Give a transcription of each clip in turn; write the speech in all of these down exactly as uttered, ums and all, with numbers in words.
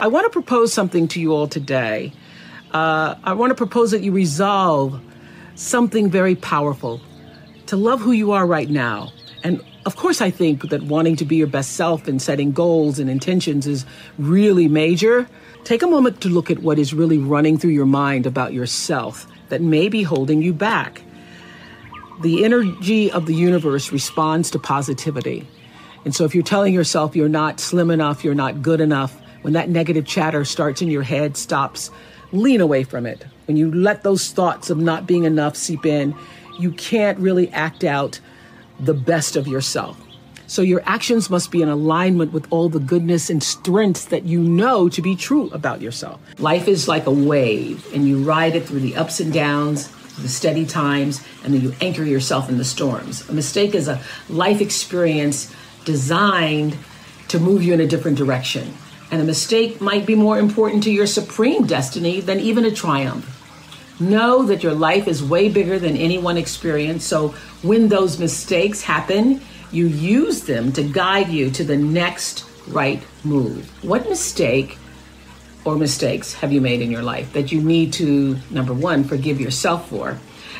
I want to propose something to you all today. Uh, I want to propose that you resolve something very powerful, to love who you are right now. And of course, I think that wanting to be your best self and setting goals and intentions is really major. Take a moment to look at what is really running through your mind about yourself that may be holding you back. The energy of the universe responds to positivity. And so if you're telling yourself you're not slim enough, you're not good enough, when that negative chatter starts in your head, stops, lean away from it. When you let those thoughts of not being enough seep in, you can't really act out the best of yourself. So your actions must be in alignment with all the goodness and strengths that you know to be true about yourself. Life is like a wave, and you ride it through the ups and downs, the steady times, and then you anchor yourself in the storms. A mistake is a life experience designed to move you in a different direction. And a mistake might be more important to your supreme destiny than even a triumph. Know that your life is way bigger than any one experience. So when those mistakes happen, you use them to guide you to the next right move. What mistake or mistakes have you made in your life that you need to, number one, forgive yourself for?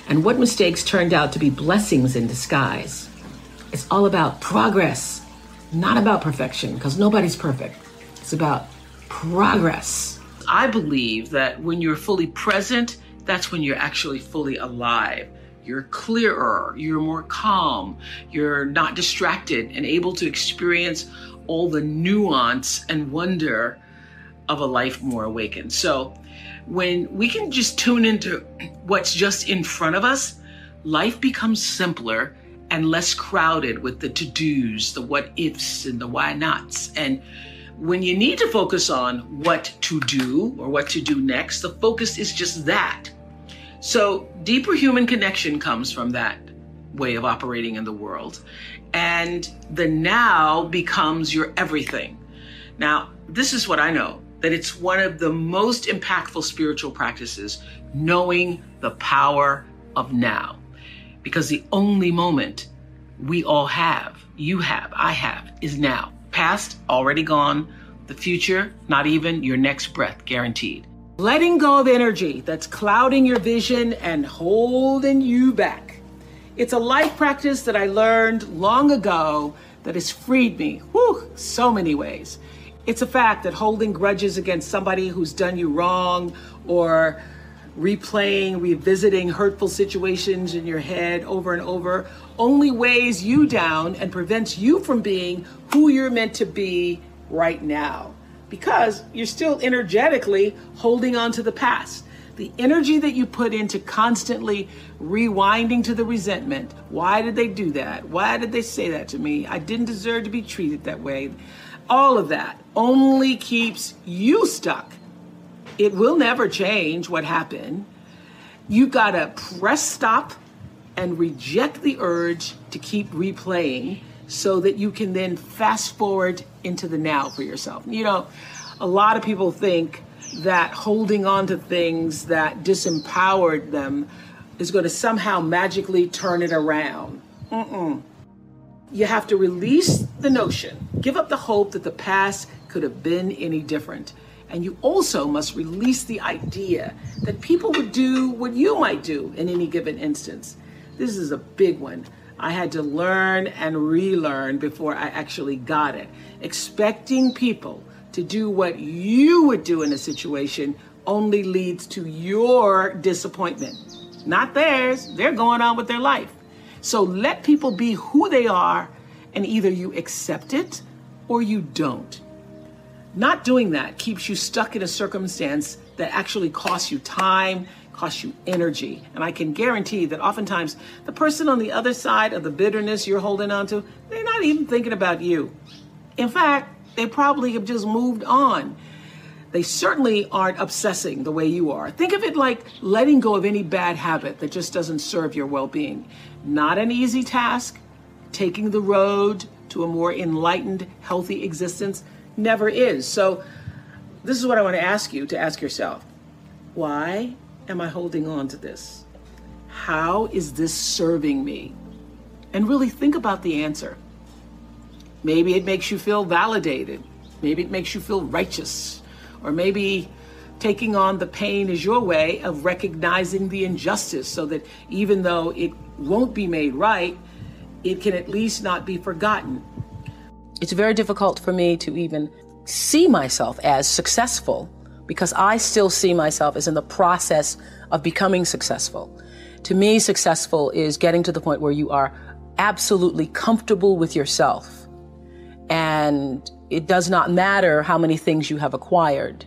And what mistakes turned out to be blessings in disguise? It's all about progress, not about perfection, because nobody's perfect. It's about progress. I believe that when you're fully present, that's when you're actually fully alive. You're clearer, you're more calm, you're not distracted and able to experience all the nuance and wonder of a life more awakened. So when we can just tune into what's just in front of us, life becomes simpler and less crowded with the to-dos, the what-ifs and the why-nots. And when you need to focus on what to do or what to do next, the focus is just that. So deeper human connection comes from that way of operating in the world. And the now becomes your everything. Now, this is what I know, that it's one of the most impactful spiritual practices, knowing the power of now. Because the only moment we all have, you have, I have, is now. Past, already gone. The future, not even. Your next breath, guaranteed. Letting go of energy that's clouding your vision and holding you back. It's a life practice that I learned long ago that has freed me, whew, so many ways. It's a fact that holding grudges against somebody who's done you wrong or replaying, revisiting hurtful situations in your head over and over only weighs you down and prevents you from being who you're meant to be right now, because you're still energetically holding on to the past. The energy that you put into constantly rewinding to the resentment. Why did they do that? Why did they say that to me? I didn't deserve to be treated that way. All of that only keeps you stuck. It will never change what happened. You gotta press stop and reject the urge to keep replaying so that you can then fast forward into the now for yourself. You know, a lot of people think that holding on to things that disempowered them is gonna somehow magically turn it around. Mm-mm. You have to release the notion, give up the hope that the past could have been any different. And you also must release the idea that people would do what you might do in any given instance. This is a big one. I had to learn and relearn before I actually got it. Expecting people to do what you would do in a situation only leads to your disappointment, not theirs. They're going on with their life. So let people be who they are, and either you accept it or you don't. Not doing that keeps you stuck in a circumstance that actually costs you time, costs you energy. And I can guarantee that oftentimes the person on the other side of the bitterness you're holding on to, they're not even thinking about you. In fact, they probably have just moved on. They certainly aren't obsessing the way you are. Think of it like letting go of any bad habit that just doesn't serve your well-being. Not an easy task. Taking the road to a more enlightened, healthy existence never is. So this is what I want to ask you to ask yourself. Why am I holding on to this? How is this serving me? And really think about the answer. Maybe it makes you feel validated. Maybe it makes you feel righteous. Or maybe taking on the pain is your way of recognizing the injustice so that even though it won't be made right, it can at least not be forgotten. It's very difficult for me to even see myself as successful because I still see myself as in the process of becoming successful. To me, successful is getting to the point where you are absolutely comfortable with yourself. And it does not matter how many things you have acquired.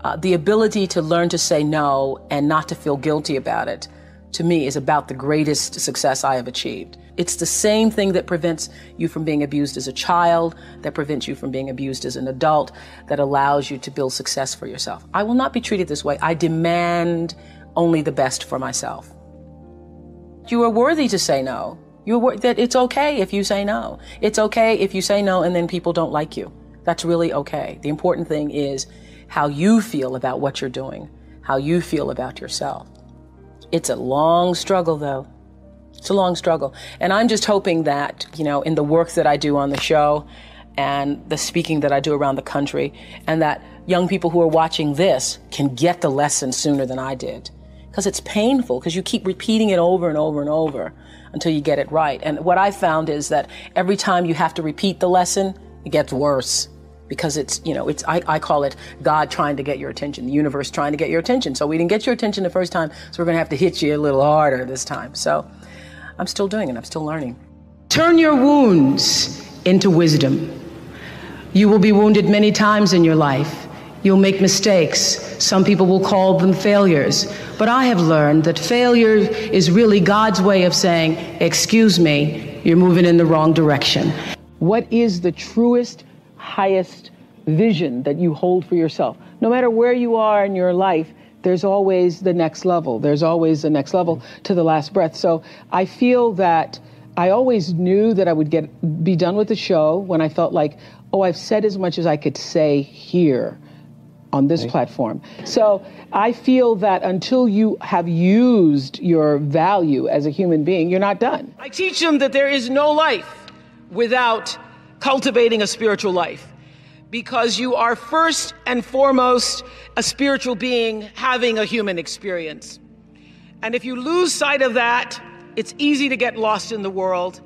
Uh, the ability to learn to say no and not to feel guilty about it, to me, is about the greatest success I have achieved. It's the same thing that prevents you from being abused as a child, that prevents you from being abused as an adult, that allows you to build success for yourself. I will not be treated this way. I demand only the best for myself. You are worthy to say no. You're wor- that it's okay if you say no. It's okay if you say no and then people don't like you. That's really okay. The important thing is how you feel about what you're doing, how you feel about yourself. It's a long struggle, though. It's a long struggle. And I'm just hoping that, you know, in the work that I do on the show and the speaking that I do around the country, and that young people who are watching this can get the lesson sooner than I did. Because it's painful, because you keep repeating it over and over and over until you get it right. And what I found is that every time you have to repeat the lesson, it gets worse. Because it's, you know, it's I, I call it God trying to get your attention, the universe trying to get your attention. So we didn't get your attention the first time, so we're going to have to hit you a little harder this time. So I'm still doing it. I'm still learning. Turn your wounds into wisdom. You will be wounded many times in your life. You'll make mistakes. Some people will call them failures. But I have learned that failure is really God's way of saying, excuse me, you're moving in the wrong direction. What is the truest, highest vision that you hold for yourself? No matter where you are in your life, there's always the next level. There's always the next level to the last breath. So I feel that I always knew that I would get be done with the show when I felt like, oh, I've said as much as I could say here on this platform. So I feel that until you have used your value as a human being, you're not done. I teach them that there is no life without cultivating a spiritual life, because you are first and foremost a spiritual being having a human experience. And if you lose sight of that, it's easy to get lost in the world.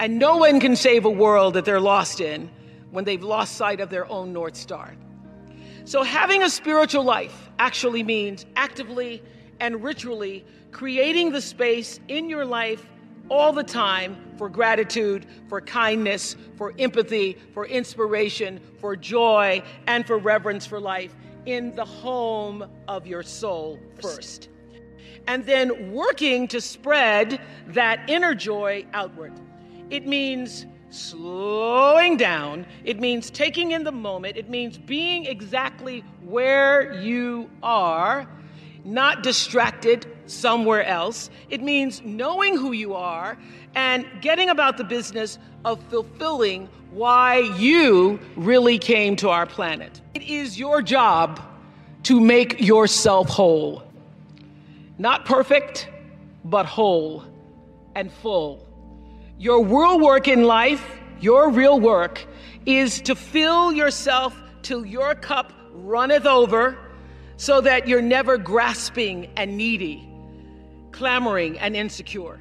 And no one can save a world that they're lost in when they've lost sight of their own North Star. So having a spiritual life actually means actively and ritually creating the space in your life all the time for gratitude, for kindness, for empathy, for inspiration, for joy, and for reverence for life in the home of your soul first. And then working to spread that inner joy outward. It means slowing down. It means taking in the moment. It means being exactly where you are, not distracted somewhere else. It means knowing who you are and getting about the business of fulfilling why you really came to our planet. It is your job to make yourself whole. Not perfect, but whole and full. Your real work in life, your real work, is to fill yourself till your cup runneth over, so that you're never grasping and needy, clamoring and insecure.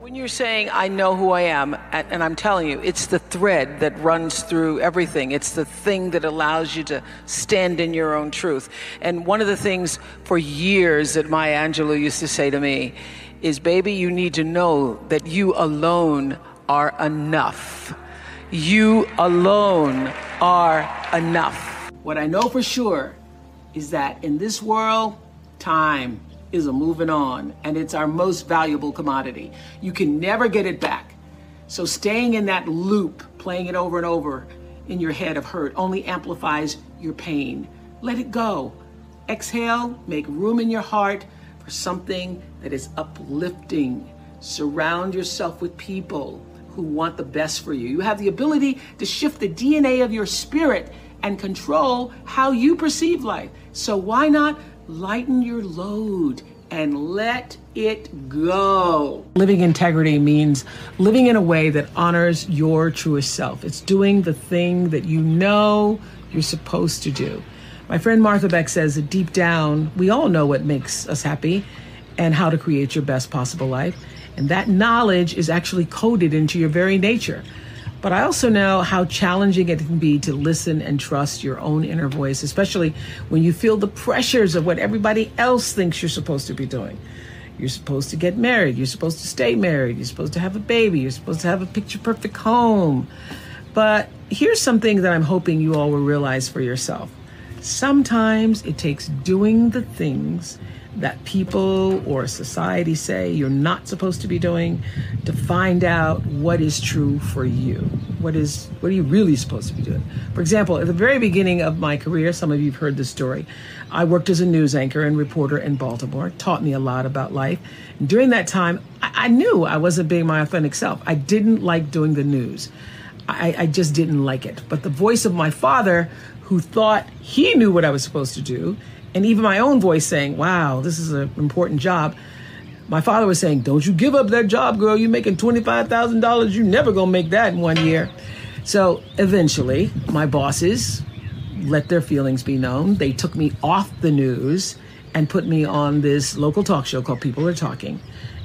When you're saying, I know who I am, and I'm telling you, it's the thread that runs through everything. It's the thing that allows you to stand in your own truth. And one of the things for years that Maya Angelou used to say to me is, baby, you need to know that you alone are enough. You alone are enough. What I know for sure is that in this world, time is a moving on, and it's our most valuable commodity. You can never get it back. So staying in that loop, playing it over and over in your head of hurt, only amplifies your pain. Let it go. Exhale, make room in your heart for something that is uplifting. Surround yourself with people who want the best for you. You have the ability to shift the D N A of your spirit and control how you perceive life. So why not lighten your load and let it go? Living integrity means living in a way that honors your truest self. It's doing the thing that you know you're supposed to do. My friend Martha Beck says that deep down, we all know what makes us happy and how to create your best possible life. And that knowledge is actually coded into your very nature. But I also know how challenging it can be to listen and trust your own inner voice, especially when you feel the pressures of what everybody else thinks you're supposed to be doing. You're supposed to get married. You're supposed to stay married. You're supposed to have a baby. You're supposed to have a picture-perfect home. But here's something that I'm hoping you all will realize for yourself. Sometimes it takes doing the things that people or society say you're not supposed to be doing to find out what is true for you. What is, what are you really supposed to be doing? For example, at the very beginning of my career, some of you have heard this story, I worked as a news anchor and reporter in Baltimore. It taught me a lot about life. And during that time, I, I knew I wasn't being my authentic self. I didn't like doing the news. I, I just didn't like it. But the voice of my father, who thought he knew what I was supposed to do, and even my own voice saying, wow, this is an important job. My father was saying, don't you give up that job, girl. You're making twenty-five thousand dollars. You're never going to make that in one year. So eventually, my bosses let their feelings be known. They took me off the news and put me on this local talk show called People Are Talking.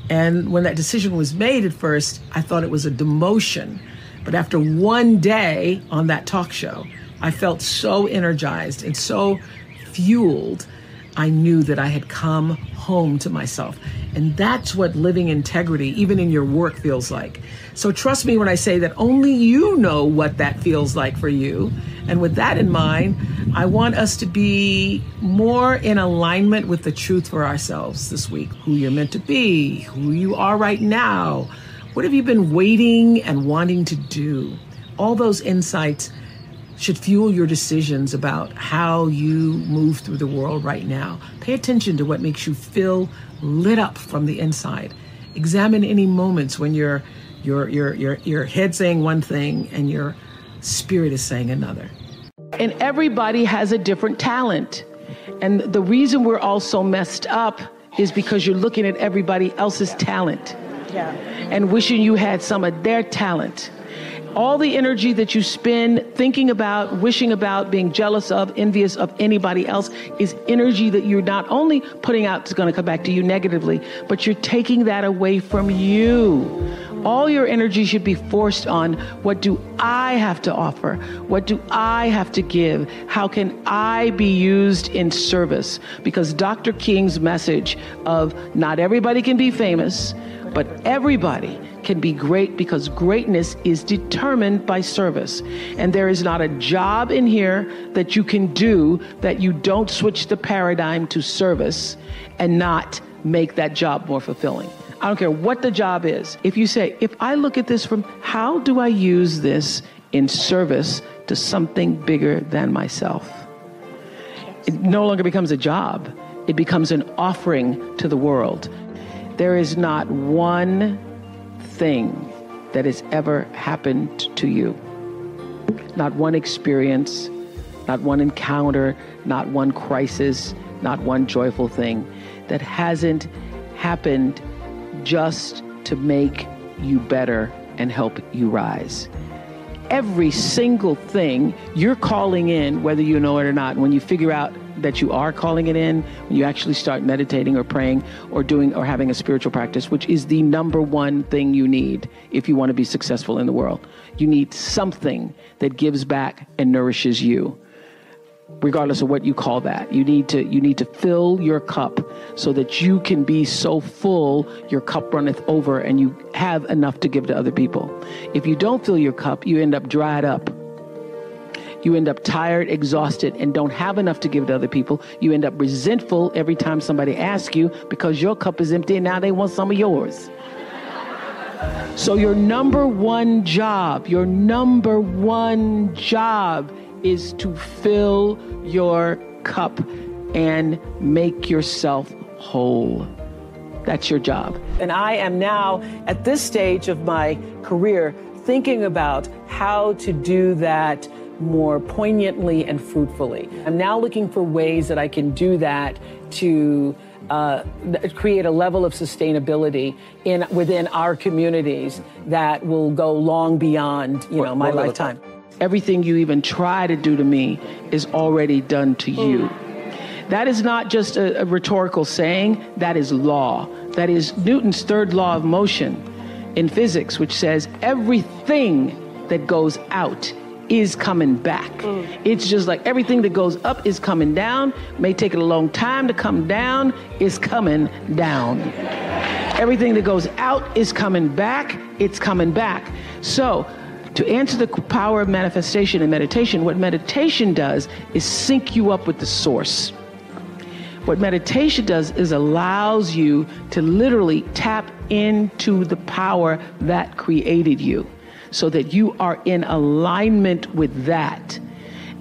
And when that decision was made at first, I thought it was a demotion. But after one day on that talk show, I felt so energized and so fueled, I knew that I had come home to myself. And that's what living integrity, even in your work, feels like. So trust me when I say that only you know what that feels like for you. And with that in mind, I want us to be more in alignment with the truth for ourselves this week. Who you're meant to be, who you are right now. What have you been waiting and wanting to do? All those insights should fuel your decisions about how you move through the world right now. Pay attention to what makes you feel lit up from the inside. Examine any moments when your your your your your head saying one thing and your spirit is saying another. And everybody has a different talent. And the reason we're all so messed up is because you're looking at everybody else's talent. Yeah. And wishing you had some of their talent. All the energy that you spend thinking about, wishing about, being jealous of, envious of anybody else is energy that you're not only putting out is going to come back to you negatively, but you're taking that away from you. All your energy should be forced on, what do I have to offer? What do I have to give? How can I be used in service? Because Doctor King's message of not everybody can be famous, but everybody can be great, because greatness is determined by service. And there is not a job in here that you can do that you don't switch the paradigm to service and not make that job more fulfilling. I don't care what the job is. If you say, if I look at this from, how do I use this in service to something bigger than myself? It no longer becomes a job. It becomes an offering to the world. There is not one thing that has ever happened to you. Not one experience, not one encounter, not one crisis, not one joyful thing that hasn't happened just to make you better and help you rise. Every single thing you're calling in, whether you know it or not, when you figure out that you are calling it in, when you actually start meditating or praying or doing or having a spiritual practice, which is the number one thing you need if you want to be successful in the world. You need something that gives back and nourishes you, regardless of what you call that. You need to you need to fill your cup so that you can be so full your cup runneth over and you have enough to give to other people. If you don't fill your cup, you end up dried up. You end up tired, exhausted, and don't have enough to give to other people. You end up resentful every time somebody asks you because your cup is empty and now they want some of yours. So your number one job, your number one job is to fill your cup and make yourself whole. That's your job. And I am now at this stage of my career thinking about how to do that more poignantly and fruitfully. I'm now looking for ways that I can do that to uh, create a level of sustainability in within our communities that will go long beyond, you know, my lifetime. everything you even try to do to me is already done to you. That is not just a, a rhetorical saying, that is law. That is Newton's third law of motion in physics, which says everything that goes out is coming back. Mm. It's just like everything that goes up is coming down, may take it a long time to come down, is coming down. Everything that goes out is coming back, it's coming back. So to answer the power of manifestation and meditation, what meditation does is sync you up with the source. What meditation does is allows you to literally tap into the power that created you, so that you are in alignment with that.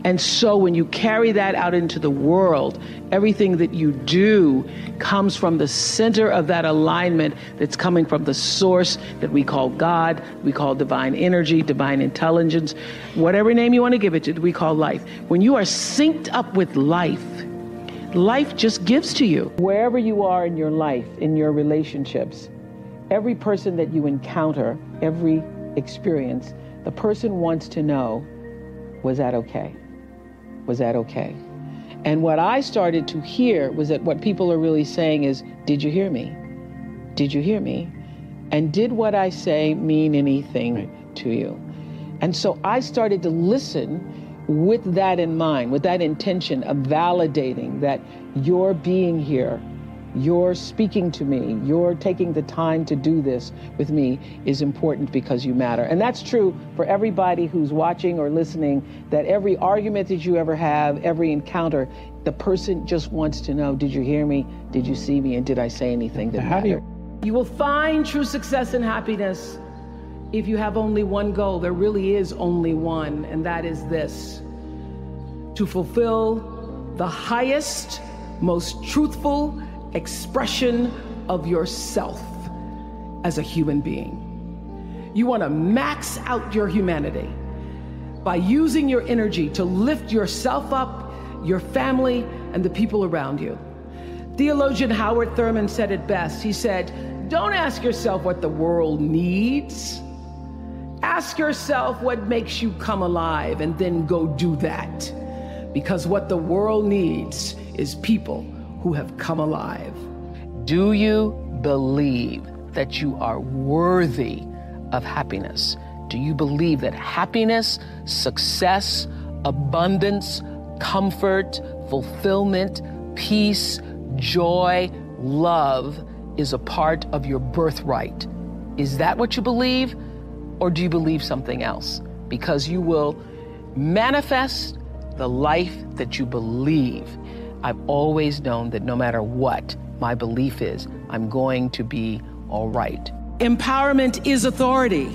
And so when you carry that out into the world, everything that you do comes from the center of that alignment that's coming from the source that we call God, we call divine energy, divine intelligence, whatever name you want to give it to, we call life. When you are synced up with life, life just gives to you. Wherever you are in your life, in your relationships, every person that you encounter, every experience, the person wants to know, was that okay? Was that okay? And what I started to hear was that what people are really saying is, did you hear me? Did you hear me? And did what I say mean anything right to you? And so I started to listen with that in mind, with that intention of validating that your being here, you're speaking to me, you're taking the time to do this with me is important because you matter. And that's true for everybody who's watching or listening, that every argument that you ever have, every encounter, the person just wants to know, did you hear me? Did you see me? And did I say anything that mattered? You-, you will find true success and happiness if you have only one goal. There really is only one, and that is this: to fulfill the highest, most truthful expression of yourself as a human being. You want to max out your humanity by using your energy to lift yourself up, your family, and the people around you. Theologian Howard Thurman said it best. He said, don't ask yourself what the world needs. Ask yourself what makes you come alive, and then go do that. Because what the world needs is people who have come alive. Do you believe that you are worthy of happiness? Do you believe that happiness, success, abundance, comfort, fulfillment, peace, joy, love is a part of your birthright? Is that what you believe? Or do you believe something else? Because you will manifest the life that you believe. I've always known that no matter what my belief is, I'm going to be all right. Empowerment is authority.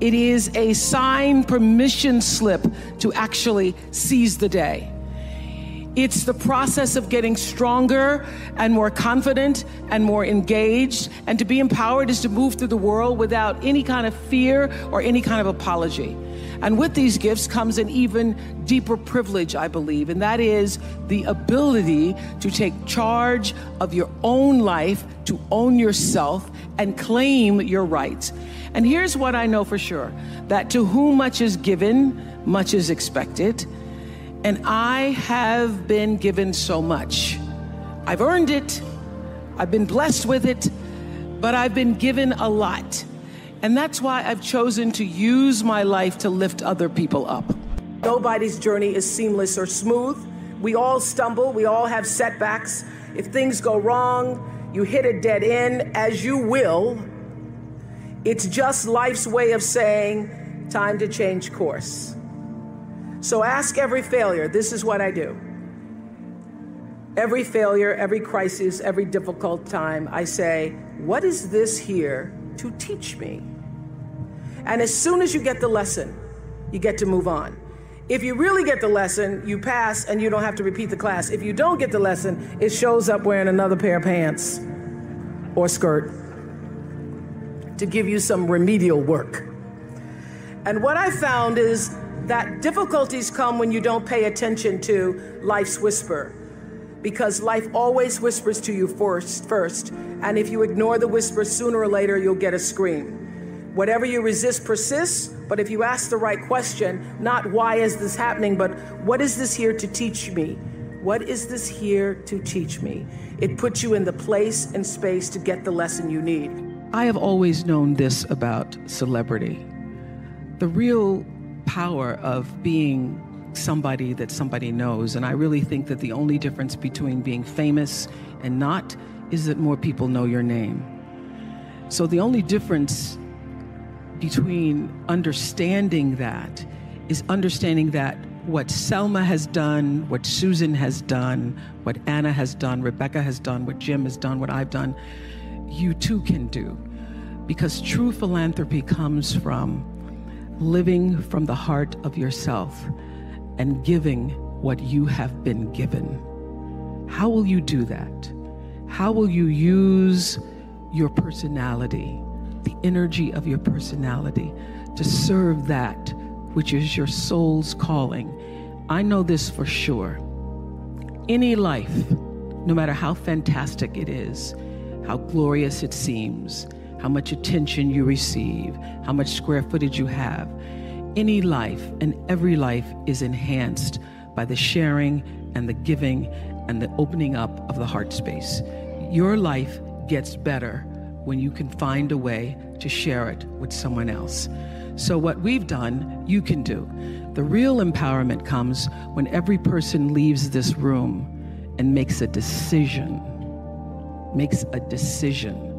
It is a signed permission slip to actually seize the day. It's the process of getting stronger and more confident and more engaged. And to be empowered is to move through the world without any kind of fear or any kind of apology. And with these gifts comes an even deeper privilege, I believe, and that is the ability to take charge of your own life, to own yourself, and claim your rights. And here's what I know for sure, that to whom much is given, much is expected. And I have been given so much. I've earned it, I've been blessed with it, but I've been given a lot. And that's why I've chosen to use my life to lift other people up. Nobody's journey is seamless or smooth. We all stumble, we all have setbacks. If things go wrong, you hit a dead end, as you will. It's just life's way of saying, time to change course. So ask every failure, this is what I do. Every failure, every crisis, every difficult time, I say, what is this here to teach me? And as soon as you get the lesson, you get to move on. If you really get the lesson, you pass and you don't have to repeat the class. If you don't get the lesson, it shows up wearing another pair of pants or skirt to give you some remedial work. And what I found is that difficulties come when you don't pay attention to life's whisper, because life always whispers to you first, first, and if you ignore the whisper, sooner or later you'll get a scream. Whatever you resist persists, But if you ask the right question, not why is this happening, but what is this here to teach me? What is this here to teach me? It puts you in the place and space to get the lesson you need. I have always known this about celebrity. The real power of being somebody that somebody knows, and I really think that the only difference between being famous and not is that more people know your name. So the only difference between understanding that is understanding that what Selma has done, what Susan has done, what Anna has done, Rebecca has done, what Jim has done, what I've done, you too can do. Because true philanthropy comes from living from the heart of yourself and giving what you have been given. How will you do that? How will you use your personality, the energy of your personality, to serve that which is your soul's calling? I know this for sure. Any life, no matter how fantastic it is, how glorious it seems, how much attention you receive, how much square footage you have, any life and every life is enhanced by the sharing and the giving and the opening up of the heart space. Your life gets better when you can find a way to share it with someone else. So what we've done, you can do. The real empowerment comes when every person leaves this room and makes a decision, makes a decision.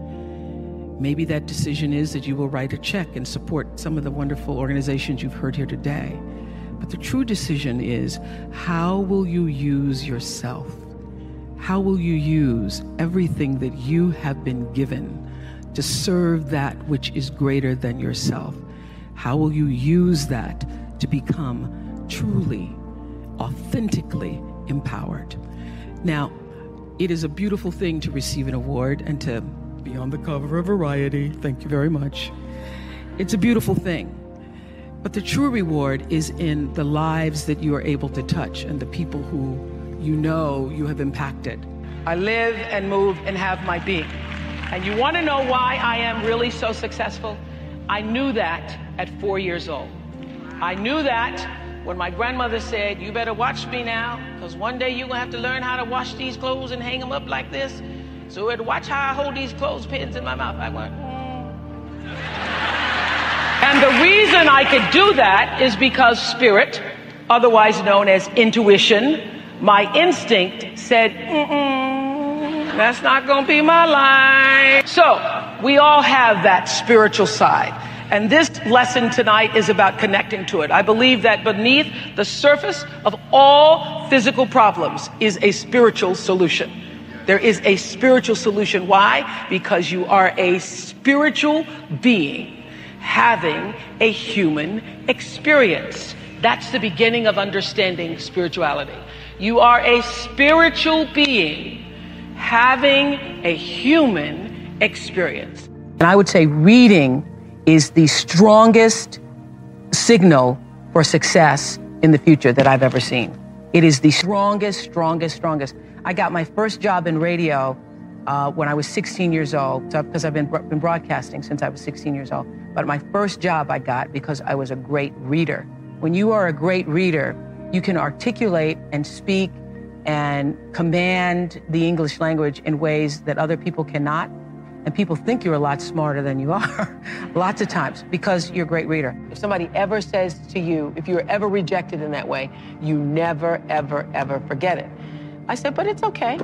Maybe that decision is that you will write a check and support some of the wonderful organizations you've heard here today. But the true decision is, how will you use yourself? How will you use everything that you have been given to serve that which is greater than yourself? How will you use that to become truly, authentically empowered? Now, it is a beautiful thing to receive an award and to be on the cover of Variety. Thank you very much. It's a beautiful thing. But the true reward is in the lives that you are able to touch and the people who you know you have impacted. I live and move and have my being. And you want to know why I am really so successful? I knew that at four years old. I knew that when my grandmother said, "You better watch me now, because one day you're going to have to learn how to wash these clothes and hang them up like this." So I'd watch how I hold these clothespins in my mouth. I went, mm. And the reason I could do that is because spirit, otherwise known as intuition, my instinct said, mm-mm, that's not going to be my life. So we all have that spiritual side. And this lesson tonight is about connecting to it. I believe that beneath the surface of all physical problems is a spiritual solution. There is a spiritual solution. Why? Because you are a spiritual being having a human experience. That's the beginning of understanding spirituality. You are a spiritual being having a human experience. And I would say reading is the strongest signal for success in the future that I've ever seen. It is the strongest, strongest, strongest. I got my first job in radio uh, when I was sixteen years old, because I've been, been broadcasting since I was sixteen years old. But my first job I got because I was a great reader. When you are a great reader, you can articulate and speak and command the English language in ways that other people cannot. And people think you're a lot smarter than you are, lots of times, because you're a great reader. If somebody ever says to you, if you're ever rejected in that way, you never, ever, ever forget it. I said, but it's okay.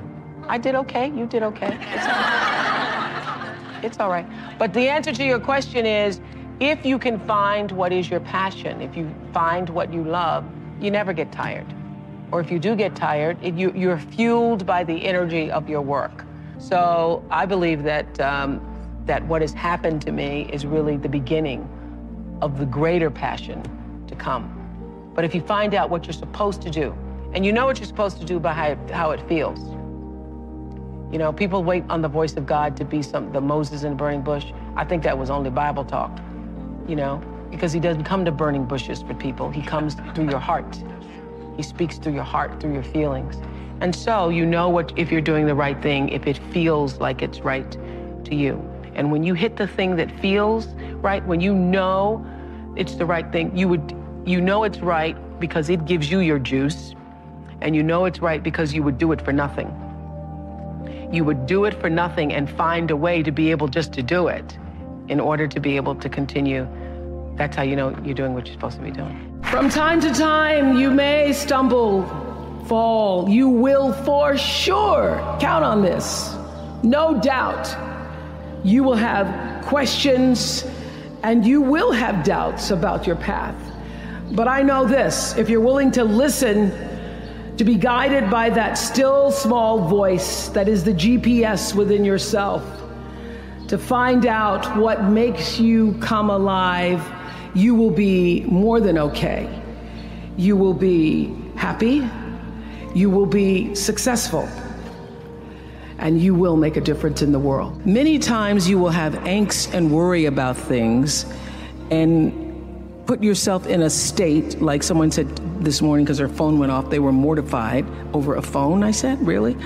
I did okay, you did okay. It's all right. It's all right. But the answer to your question is, if you can find what is your passion, if you find what you love, you never get tired. Or if you do get tired, it, you, you're fueled by the energy of your work. So I believe that, um, that what has happened to me is really the beginning of the greater passion to come. But if you find out what you're supposed to do, and you know what you're supposed to do by how it, how it feels. You know, people wait on the voice of God to be some the Moses in the burning bush. I think that was only Bible talk, you know, because he doesn't come to burning bushes for people. He comes through your heart. He speaks through your heart, through your feelings. And so you know what if you're doing the right thing, if it feels like it's right to you. And when you hit the thing that feels right, when you know it's the right thing. You would, you know it's right because it gives you your juice, and you know it's right because you would do it for nothing. You would do it for nothing and find a way to be able just to do it in order to be able to continue. That's how you know you're doing what you're supposed to be doing. From time to time, you may stumble, fall. You will for sure, count on this, no doubt. You will have questions and you will have doubts about your path. But I know this, if you're willing to listen, to be guided by that still small voice that is the G P S within yourself, to find out what makes you come alive, you will be more than okay. You will be happy, you will be successful, and you will make a difference in the world. Many times you will have angst and worry about things and put yourself in a state, like someone said this morning because their phone went off, they were mortified over a phone, I said, really?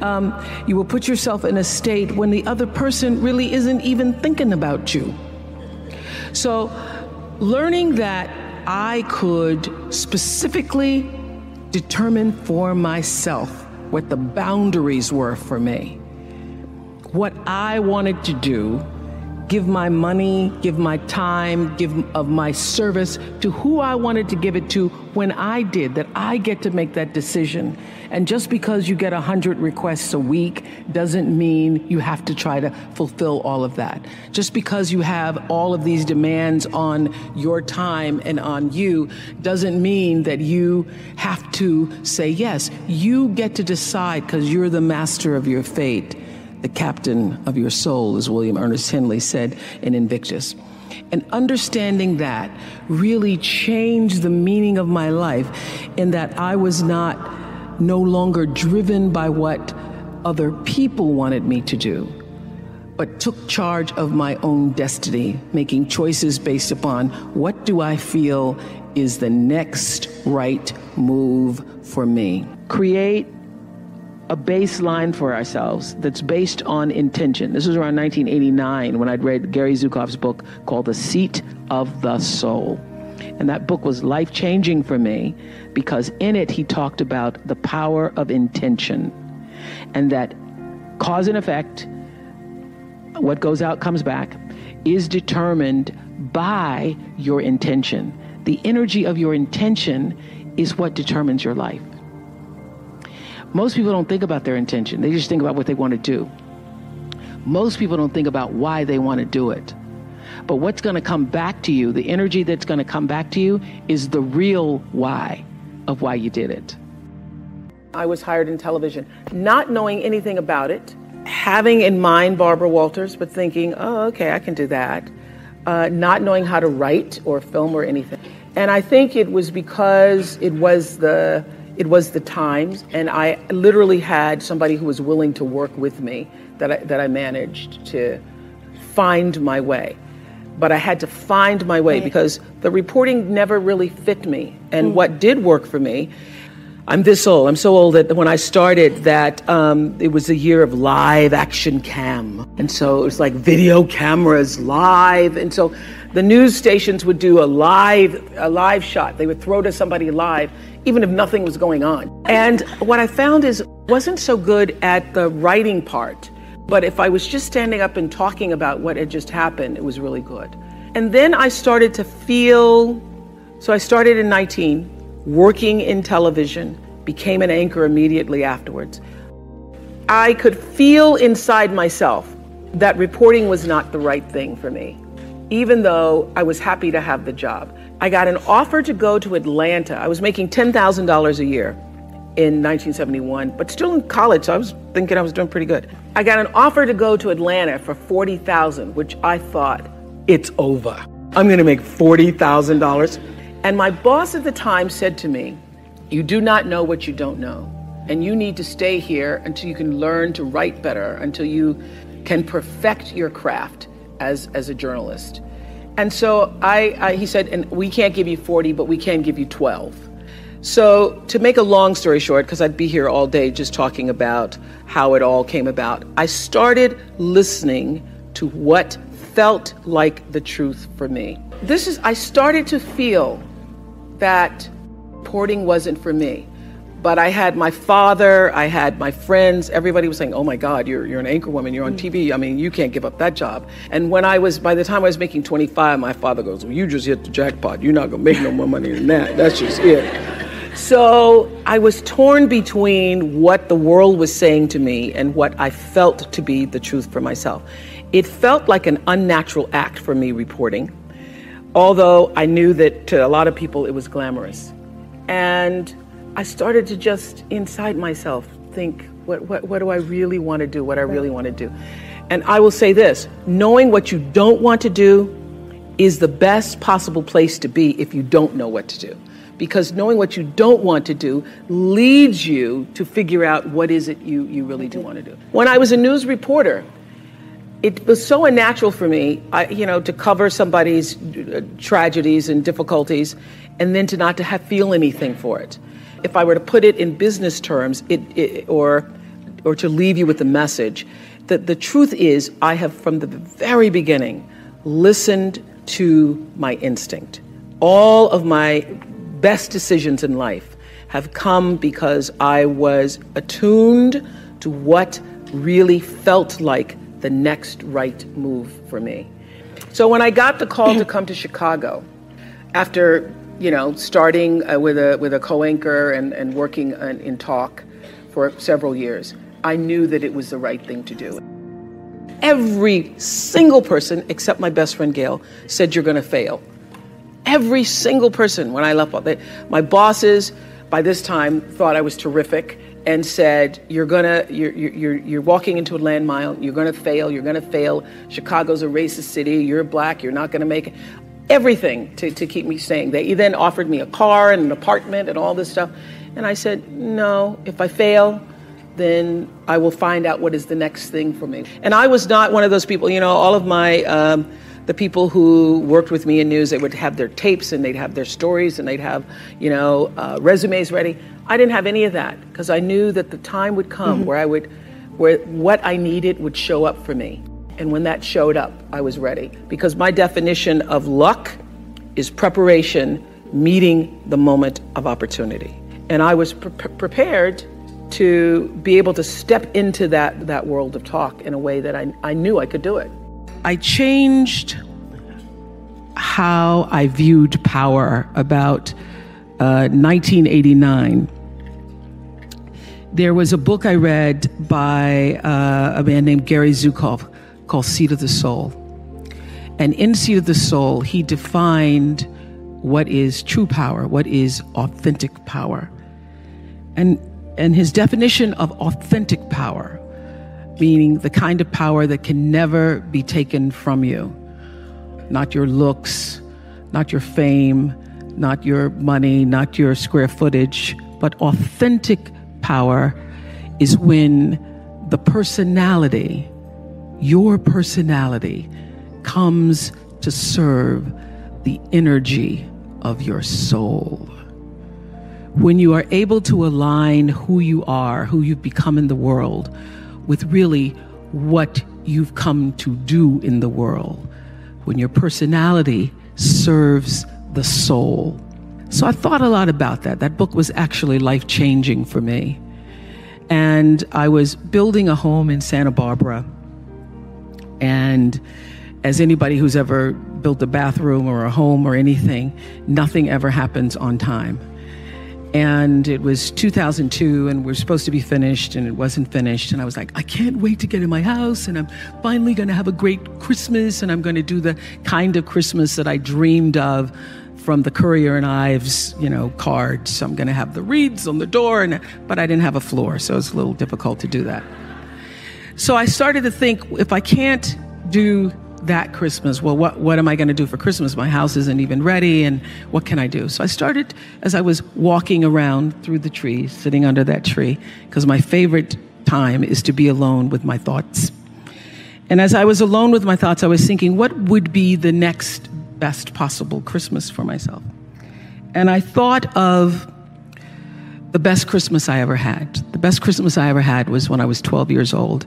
Um, you will put yourself in a state when the other person really isn't even thinking about you. So learning that I could specifically determine for myself what the boundaries were for me, what I wanted to do, give my money, give my time, give of my service to who I wanted to give it to when I did, that I get to make that decision. And just because you get one hundred requests a week doesn't mean you have to try to fulfill all of that. Just because you have all of these demands on your time and on you doesn't mean that you have to say yes. You get to decide because you're the master of your fate. The captain of your soul, as William Ernest Henley said in Invictus. And understanding that really changed the meaning of my life in that I was not no longer driven by what other people wanted me to do, but took charge of my own destiny, making choices based upon what do I feel is the next right move for me. Create a baseline for ourselves that's based on intention. This was around nineteen eighty-nine when I'd read Gary Zukov's book called The Seat of the Soul. And that book was life-changing for me because in it he talked about the power of intention and that cause and effect, what goes out comes back, is determined by your intention. The energy of your intention is what determines your life. Most people don't think about their intention. They just think about what they want to do. Most people don't think about why they want to do it. But what's going to come back to you, the energy that's going to come back to you, is the real why of why you did it. I was hired in television, not knowing anything about it, having in mind Barbara Walters, but thinking, oh, okay, I can do that, uh, not knowing how to write or film or anything. And I think it was because it was the... It was the times, and I literally had somebody who was willing to work with me that I, that I managed to find my way. But I had to find my way because the reporting never really fit me. And mm. what did work for me, I'm this old. I'm so old that when I started that, um, it was a year of live action cam. And so it was like video cameras live. And so the news stations would do a live, a live shot. They would throw to somebody live, even if nothing was going on. And what I found is I wasn't so good at the writing part, but if I was just standing up and talking about what had just happened, it was really good. And then I started to feel, so I started in nineteen, working in television, became an anchor immediately afterwards. I could feel inside myself that reporting was not the right thing for me, even though I was happy to have the job. I got an offer to go to Atlanta. I was making ten thousand dollars a year in nineteen seventy-one, but still in college, so I was thinking I was doing pretty good. I got an offer to go to Atlanta for forty thousand dollars, which I thought, it's over. I'm gonna make forty thousand dollars. And my boss at the time said to me, you do not know what you don't know, and you need to stay here until you can learn to write better, until you can perfect your craft as, as a journalist. And so I, I, he said, and we can't give you forty, but we can give you twelve. So to make a long story short, because I'd be here all day just talking about how it all came about, I started listening to what felt like the truth for me. This is, I started to feel that reporting wasn't for me. But I had my father, I had my friends, everybody was saying, oh my God, you're, you're an anchor woman, you're on T V, I mean, you can't give up that job. And when I was, by the time I was making twenty-five, my father goes, well, you just hit the jackpot, you're not gonna make no more money than that, that's just it. So I was torn between what the world was saying to me and what I felt to be the truth for myself. It felt like an unnatural act for me reporting, although I knew that to a lot of people it was glamorous. And I started to just, inside myself, think, what, what, what do I really want to do, what I really want to do? And I will say this, knowing what you don't want to do is the best possible place to be if you don't know what to do. Because knowing what you don't want to do leads you to figure out what is it you, you really do want to do. When I was a news reporter, it was so unnatural for me, I, you know, to cover somebody's tragedies and difficulties and then to not to have, feel anything for it. If I were to put it in business terms, it, it, or or to leave you with a message, that the truth is I have from the very beginning listened to my instinct. All of my best decisions in life have come because I was attuned to what really felt like the next right move for me. So when I got the call to come to Chicago, after you know, starting uh, with a with a co-anchor and, and working an, in talk for several years, I knew that it was the right thing to do. Every single person, except my best friend Gail, said you're gonna fail. Every single person when I left, they, my bosses by this time thought I was terrific and said you're gonna, you're, you're, you're walking into a landmine, you're gonna fail, you're gonna fail, Chicago's a racist city, you're black, you're not gonna make it. Everything to, to keep me staying. They then offered me a car and an apartment and all this stuff. And I said, no, if I fail, then I will find out what is the next thing for me. And I was not one of those people, you know, all of my, um, the people who worked with me in news, they would have their tapes and they'd have their stories and they'd have, you know, uh, resumes ready. I didn't have any of that because I knew that the time would come mm-hmm. where I would, where what I needed would show up for me. And when that showed up, I was ready. Because my definition of luck is preparation meeting the moment of opportunity. And I was pre- prepared to be able to step into that, that world of talk in a way that I, I knew I could do it. I changed how I viewed power about uh, nineteen eighty-nine. There was a book I read by uh, a man named Gary Zukov, called Seat of the Soul. And in Seat of the Soul, he defined what is true power, what is authentic power. And, and his definition of authentic power, meaning the kind of power that can never be taken from you, not your looks, not your fame, not your money, not your square footage, but authentic power is when the personality Your personality comes to serve the energy of your soul. When you are able to align who you are, who you've become in the world, with really what you've come to do in the world, when your personality serves the soul. So I thought a lot about that. That book was actually life-changing for me. And I was building a home in Santa Barbara. And as anybody who's ever built a bathroom or a home or anything, nothing ever happens on time. And it was two thousand two and we're supposed to be finished and it wasn't finished. And I was like, I can't wait to get in my house and I'm finally gonna have a great Christmas and I'm gonna do the kind of Christmas that I dreamed of from the Courier and Ives, you know, cards. So I'm gonna have the wreaths on the door, and but I didn't have a floor, so it's a little difficult to do that. So I started to think, if I can't do that Christmas, well, what, what am I going to do for Christmas? My house isn't even ready, and what can I do? So I started, as I was walking around through the trees, sitting under that tree, because my favorite time is to be alone with my thoughts. And as I was alone with my thoughts, I was thinking, what would be the next best possible Christmas for myself? And I thought of the best Christmas I ever had. The best Christmas I ever had was when I was twelve years old.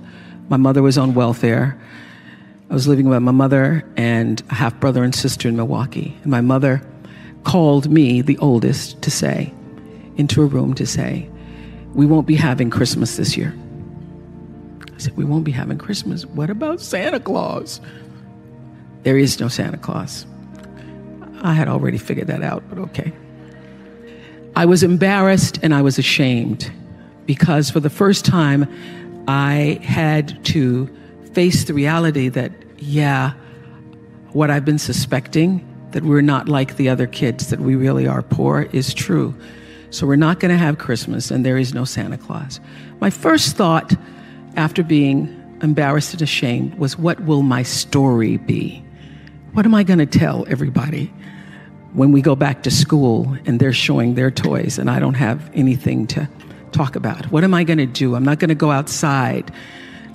My mother was on welfare. I was living with my mother and a half-brother and sister in Milwaukee. And my mother called me, the oldest, to say, into a room to say, we won't be having Christmas this year. I said, we won't be having Christmas. What about Santa Claus? There is no Santa Claus. I had already figured that out, but okay. I was embarrassed and I was ashamed because for the first time, I had to face the reality that, yeah, what I've been suspecting, that we're not like the other kids, that we really are poor, is true. So we're not going to have Christmas and there is no Santa Claus. My first thought after being embarrassed and ashamed was, what will my story be? What am I going to tell everybody when we go back to school and they're showing their toys and I don't have anything to talk about? What am I going to do? I'm not going to go outside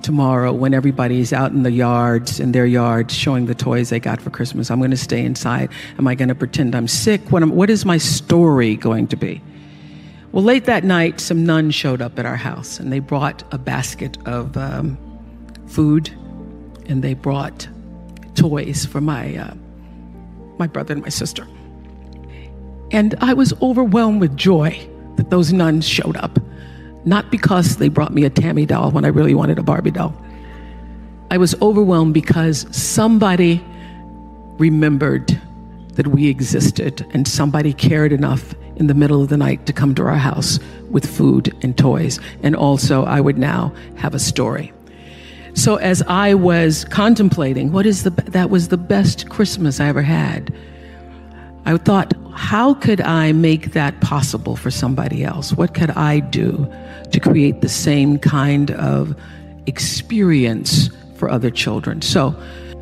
tomorrow when everybody's out in the yards, in their yards, showing the toys they got for Christmas. I'm going to stay inside. Am I going to pretend I'm sick? What, am, what is my story going to be? Well, late that night, some nuns showed up at our house, and they brought a basket of um, food, and they brought toys for my uh, my brother and my sister. And I was overwhelmed with joy that those nuns showed up, not because they brought me a Tammy doll when I really wanted a Barbie doll. I was overwhelmed because somebody remembered that we existed, and somebody cared enough in the middle of the night to come to our house with food and toys. And also, I would now have a story. So as I was contemplating, what is the that was the best Christmas I ever had, I thought, how could I make that possible for somebody else? What could I do to create the same kind of experience for other children? So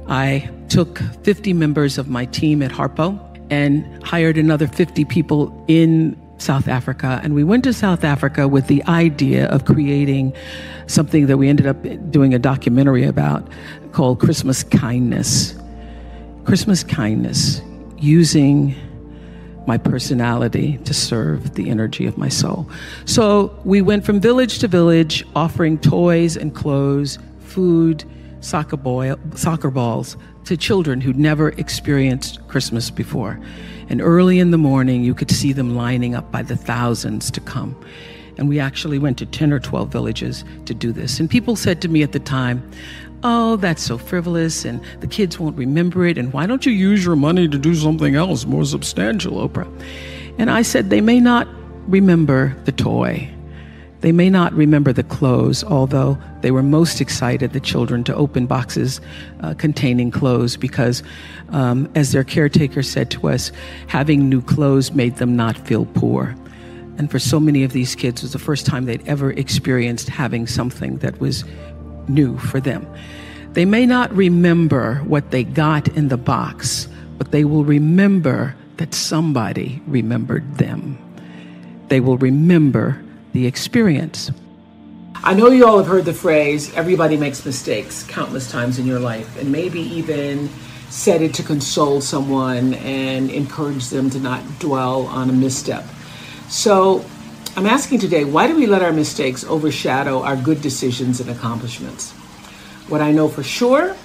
I took fifty members of my team at Harpo and hired another fifty people in South Africa. And we went to South Africa with the idea of creating something that we ended up doing a documentary about called Christmas Kindness. Christmas Kindness, using my personality to serve the energy of my soul. So we went from village to village offering toys and clothes, food, soccer, boy, soccer balls to children who'd never experienced Christmas before. And early in the morning, you could see them lining up by the thousands to come. And we actually went to ten or twelve villages to do this. And people said to me at the time, oh, that's so frivolous, and the kids won't remember it, and why don't you use your money to do something else more substantial, Oprah? And I said, they may not remember the toy. They may not remember the clothes, although they were most excited, the children, to open boxes uh, containing clothes because, um, as their caretaker said to us, having new clothes made them not feel poor. And for so many of these kids, it was the first time they'd ever experienced having something that was new for them. They may not remember what they got in the box, but they will remember that somebody remembered them. They will remember the experience. I know you all have heard the phrase, everybody makes mistakes, countless times in your life, and maybe even said it to console someone and encourage them to not dwell on a misstep. So I'm asking today, why do we let our mistakes overshadow our good decisions and accomplishments? What I know for sure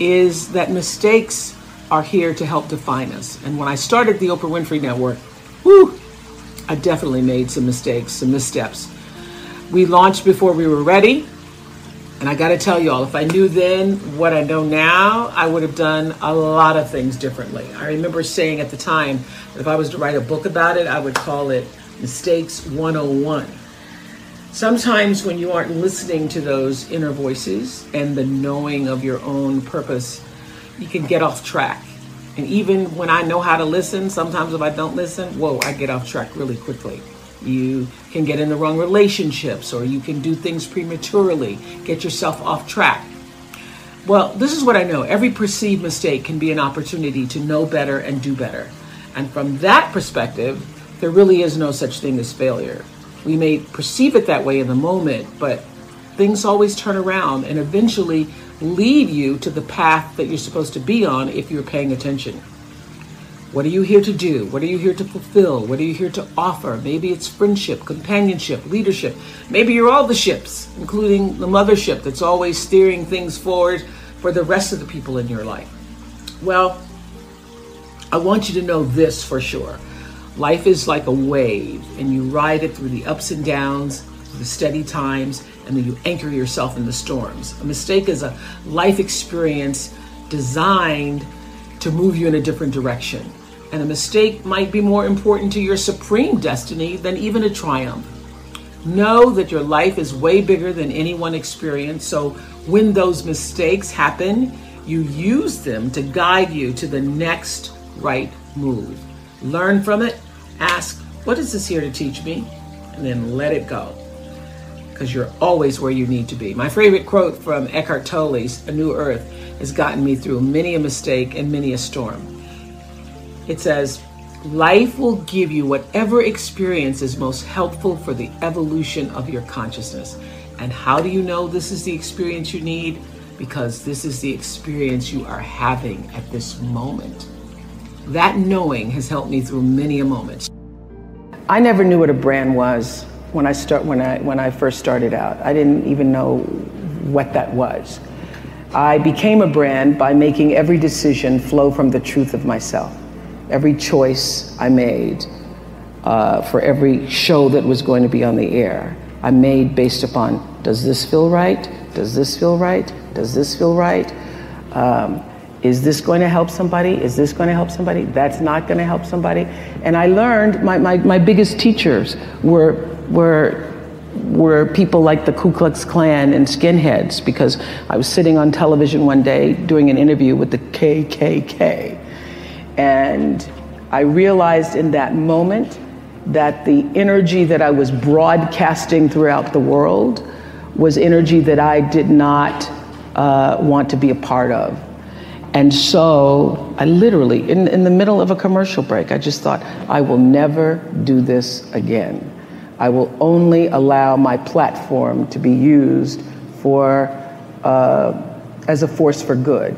is that mistakes are here to help define us. And when I started the Oprah Winfrey Network, whoo, I definitely made some mistakes, some missteps. We launched before we were ready. And I got to tell you all, if I knew then what I know now, I would have done a lot of things differently. I remember saying at the time that if I was to write a book about it, I would call it Mistakes one oh one. Sometimes when you aren't listening to those inner voices and the knowing of your own purpose, you can get off track. And even when I know how to listen, sometimes if I don't listen, whoa, I get off track really quickly. You can get in the wrong relationships, or you can do things prematurely, get yourself off track. Well, this is what I know. Every perceived mistake can be an opportunity to know better and do better. And from that perspective, there really is no such thing as failure. We may perceive it that way in the moment, but things always turn around and eventually lead you to the path that you're supposed to be on if you're paying attention. What are you here to do? What are you here to fulfill? What are you here to offer? Maybe it's friendship, companionship, leadership. Maybe you're all the ships, including the mothership that's always steering things forward for the rest of the people in your life? Well, I want you to know this for sure. Life is like a wave, and you ride it through the ups and downs, through the steady times, and then you anchor yourself in the storms. A mistake is a life experience designed to move you in a different direction. And a mistake might be more important to your supreme destiny than even a triumph. Know that your life is way bigger than any one experience, so when those mistakes happen, you use them to guide you to the next right move. Learn from it, ask, what is this here to teach me? And then let it go, because you're always where you need to be. My favorite quote from Eckhart Tolle's A New Earth has gotten me through many a mistake and many a storm. It says, life will give you whatever experience is most helpful for the evolution of your consciousness. And how do you know this is the experience you need? Because this is the experience you are having at this moment. That knowing has helped me through many a moment. I never knew what a brand was when I start when I when I first started out. I didn't even know what that was. I became a brand by making every decision flow from the truth of myself. Every choice I made uh, for every show that was going to be on the air, I made based upon, does this feel right? Does this feel right? Does this feel right? Um, Is this going to help somebody? Is this going to help somebody? That's not going to help somebody. And I learned my, my, my biggest teachers were, were, were people like the Ku Klux Klan and skinheads, because I was sitting on television one day doing an interview with the K K K. And I realized in that moment that the energy that I was broadcasting throughout the world was energy that I did not uh, want to be a part of. And so I literally, in, in the middle of a commercial break, I just thought, I will never do this again. I will only allow my platform to be used for, uh, as a force for good.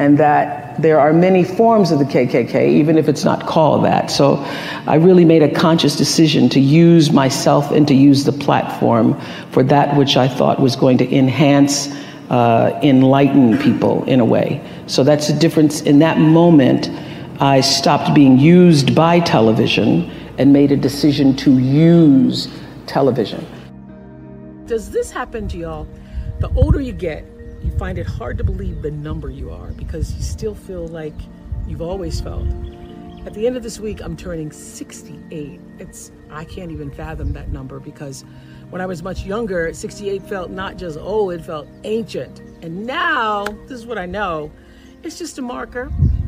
And that there are many forms of the K K K, even if it's not called that. So I really made a conscious decision to use myself and to use the platform for that which I thought was going to enhance Uh, enlighten people in a way. So that's the difference. In that moment, I stopped being used by television and made a decision to use television. Does this happen to y'all? The older you get, you find it hard to believe the number you are, because you still feel like you've always felt. At the end of this week, I'm turning sixty-eight. It's, I can't even fathom that number, because when I was much younger, sixty-eight felt not just old, it felt ancient. And now, this is what I know, it's just a marker,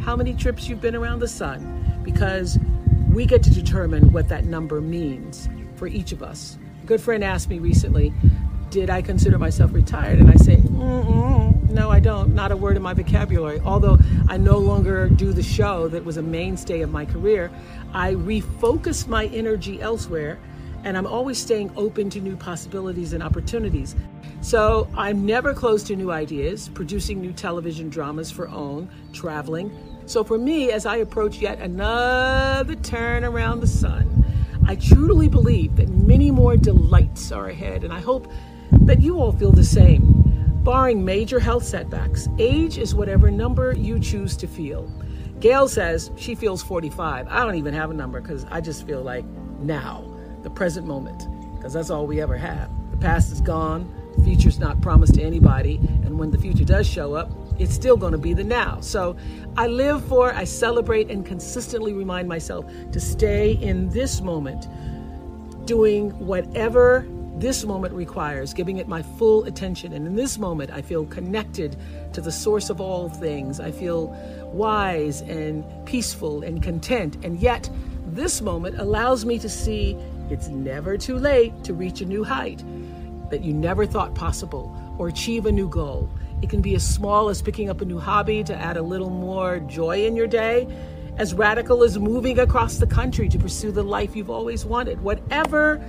how many trips you've been around the sun, because we get to determine what that number means for each of us. A good friend asked me recently, did I consider myself retired? And I say, mm-mm, no, I don't, not a word in my vocabulary. Although I no longer do the show that was a mainstay of my career, I refocus my energy elsewhere, and I'm always staying open to new possibilities and opportunities. So I'm never closed to new ideas, producing new television dramas for OWN, traveling. So for me, as I approach yet another turn around the sun, I truly believe that many more delights are ahead, and I hope that you all feel the same. Barring major health setbacks, age is whatever number you choose to feel. Gail says she feels forty-five. I don't even have a number, because I just feel like now. The present moment, because that's all we ever have. The past is gone, the future's not promised to anybody, and when the future does show up, it's still going to be the now. So I live for, I celebrate, and consistently remind myself to stay in this moment, doing whatever this moment requires, giving it my full attention. And in this moment, I feel connected to the source of all things. I feel wise and peaceful and content, and yet this moment allows me to see it's never too late to reach a new height that you never thought possible, or achieve a new goal. It can be as small as picking up a new hobby to add a little more joy in your day, as radical as moving across the country to pursue the life you've always wanted. Whatever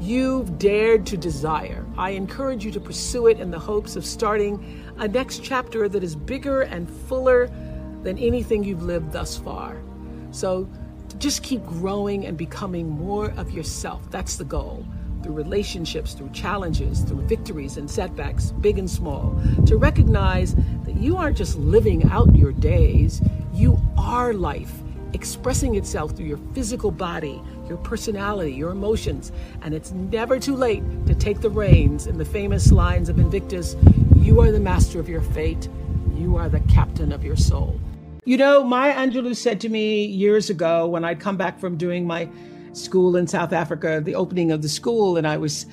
you've dared to desire, I encourage you to pursue it in the hopes of starting a next chapter that is bigger and fuller than anything you've lived thus far. So just keep growing and becoming more of yourself. That's the goal. Through relationships, through challenges, through victories and setbacks, big and small. To recognize that you aren't just living out your days, you are life, expressing itself through your physical body, your personality, your emotions. And it's never too late to take the reins. In the famous lines of Invictus, you are the master of your fate. You are the captain of your soul. You know, Maya Angelou said to me years ago when I'd come back from doing my school in South Africa, the opening of the school, and I was,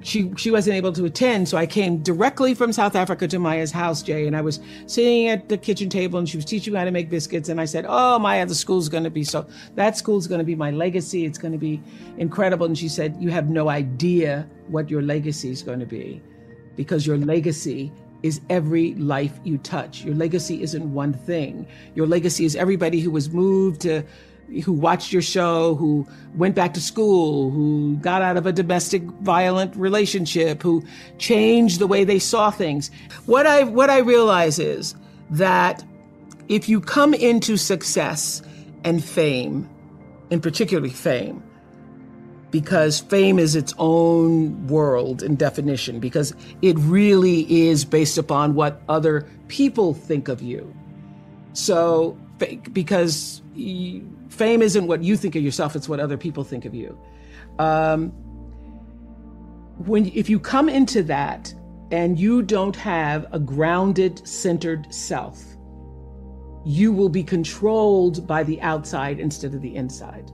she she wasn't able to attend, so I came directly from South Africa to Maya's house, Jay, and I was sitting at the kitchen table and she was teaching me how to make biscuits, and I said, oh, Maya, the school's going to be so, that school's going to be my legacy, it's going to be incredible. And she said, you have no idea what your legacy is going to be, because your legacy is every life you touch. Your legacy isn't one thing. Your legacy is everybody who was moved to, who watched your show, who went back to school, who got out of a domestic violent relationship, who changed the way they saw things. What I what I realize is that if you come into success and fame, and particularly fame, because fame is its own world in definition, because it really is based upon what other people think of you. So, because you, fame isn't what you think of yourself, it's what other people think of you. Um, when if you come into that and you don't have a grounded, centered self, you will be controlled by the outside instead of the inside.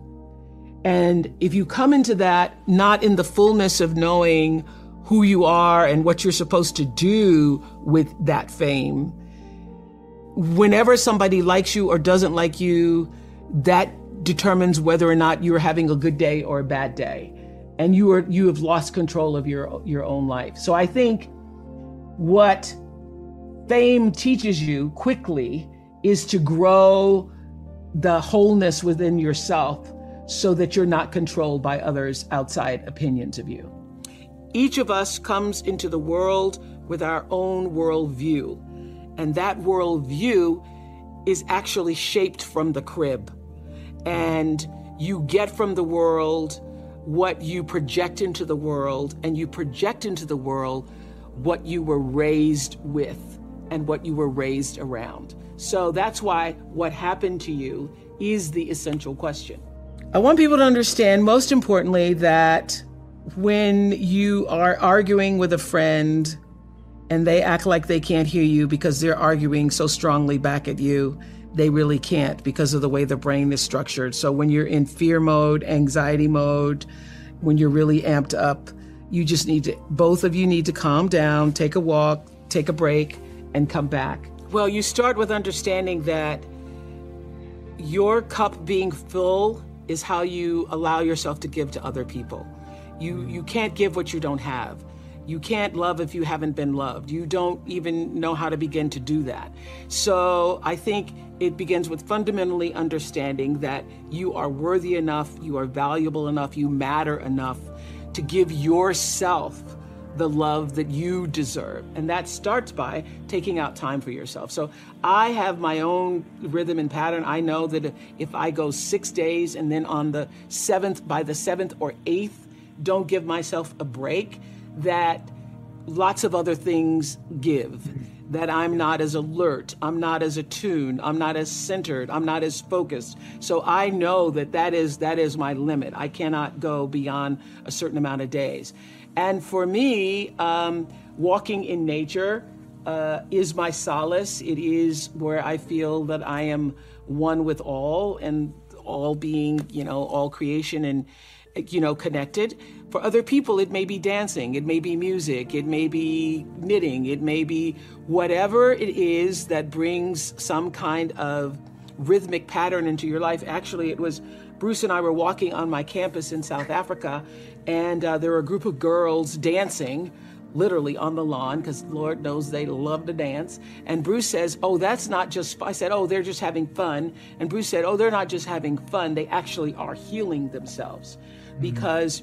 And if you come into that not in the fullness of knowing who you are and what you're supposed to do with that fame, whenever somebody likes you or doesn't like you, that determines whether or not you're having a good day or a bad day. And you are you have lost control of your, your own life. So I think what fame teaches you quickly is to grow the wholeness within yourself, so that you're not controlled by others' outside opinions of you. Each of us comes into the world with our own worldview, and that worldview is actually shaped from the crib. And you get from the world what you project into the world, and you project into the world what you were raised with and what you were raised around. So that's why what happened to you is the essential question. I want people to understand, most importantly, that when you are arguing with a friend and they act like they can't hear you because they're arguing so strongly back at you, they really can't because of the way the brain is structured. So when you're in fear mode, anxiety mode, when you're really amped up, you just need to, both of you need to calm down, take a walk, take a break, and come back. Well, you start with understanding that your cup being full is how you allow yourself to give to other people. You you can't give what you don't have. You can't love if you haven't been loved. You don't even know how to begin to do that. So I think it begins with fundamentally understanding that you are worthy enough, you are valuable enough, you matter enough to give yourself the love that you deserve. And that starts by taking out time for yourself. So I have my own rhythm and pattern. I know that if I go six days and then on the seventh, by the seventh or eighth, don't give myself a break, that lots of other things give, that I'm not as alert, I'm not as attuned, I'm not as centered, I'm not as focused. So I know that that is, that is my limit. I cannot go beyond a certain amount of days. And for me, um, walking in nature uh, is my solace. It is where I feel that I am one with all, and all being, you know, all creation and, you know, connected. For other people, it may be dancing, it may be music, it may be knitting, it may be whatever it is that brings some kind of rhythmic pattern into your life. Actually, it was Bruce and I were walking on my campus in South Africa, and uh, there were a group of girls dancing, literally on the lawn, because Lord knows they love to dance. And Bruce says, oh, that's not just, I said, oh, they're just having fun. And Bruce said, oh, they're not just having fun, they actually are healing themselves. Mm-hmm. Because